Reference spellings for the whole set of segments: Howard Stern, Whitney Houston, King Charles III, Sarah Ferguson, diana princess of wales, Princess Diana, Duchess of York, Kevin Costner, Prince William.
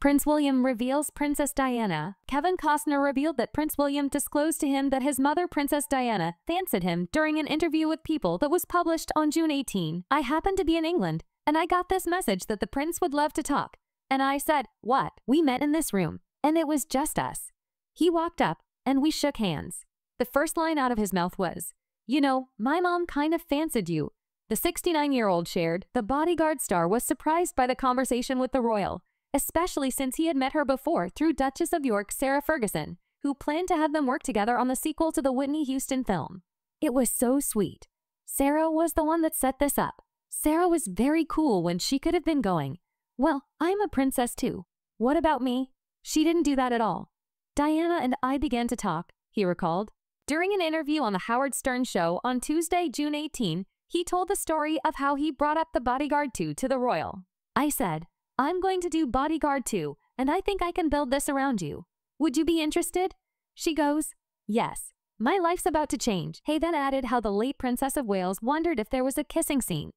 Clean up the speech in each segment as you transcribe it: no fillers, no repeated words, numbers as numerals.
Prince William reveals Princess Diana. Kevin Costner revealed that Prince William disclosed to him that his mother, Princess Diana, fancied him during an interview with People that was published on June 18. "I happened to be in England, and I got this message that the prince would love to talk. And I said, 'What?' We met in this room, and it was just us. He walked up, and we shook hands. The first line out of his mouth was, 'You know, my mom kind of fancied you.'" The 69-year-old shared, the Bodyguard star was surprised by the conversation with the royal, especially since he had met her before through Duchess of York Sarah Ferguson, who planned to have them work together on the sequel to the Whitney Houston film. "It was so sweet. Sarah was the one that set this up. Sarah was very cool when she could have been going, 'Well, I'm a princess too. What about me?' She didn't do that at all. Diana and I began to talk," he recalled. During an interview on the Howard Stern show on Tuesday, June 18, he told the story of how he brought up the Bodyguard 2 to the royal. "I said, 'I'm going to do Bodyguard 2, and I think I can build this around you. Would you be interested?' She goes, 'Yes. My life's about to change.'" He then added how the late Princess of Wales wondered if there was a kissing scene.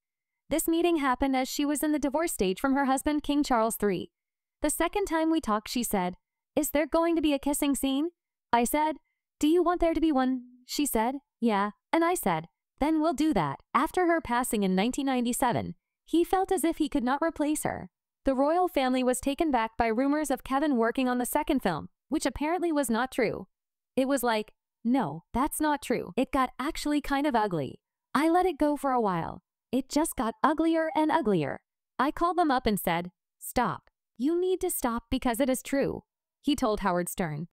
This meeting happened as she was in the divorce stage from her husband, King Charles III. "The second time we talked, she said, 'Is there going to be a kissing scene?' I said, 'Do you want there to be one?' She said, 'Yeah.' And I said, 'Then we'll do that.'" After her passing in 1997, he felt as if he could not replace her. The royal family was taken back by rumors of Kevin working on the second film, which apparently was not true. "It was like, no, that's not true. It got actually kind of ugly. I let it go for a while. It just got uglier and uglier. I called them up and said, 'Stop. You need to stop because it is true,'" he told Howard Stern.